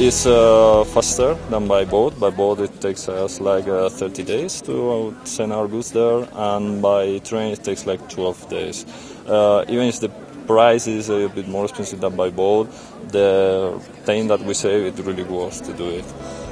is faster than by boat. By boat it takes us like 30 days to send our goods there, and by train it takes like 12 days. Even if the price is a bit more expensive than by boat, the time that we save, it really worth to do it.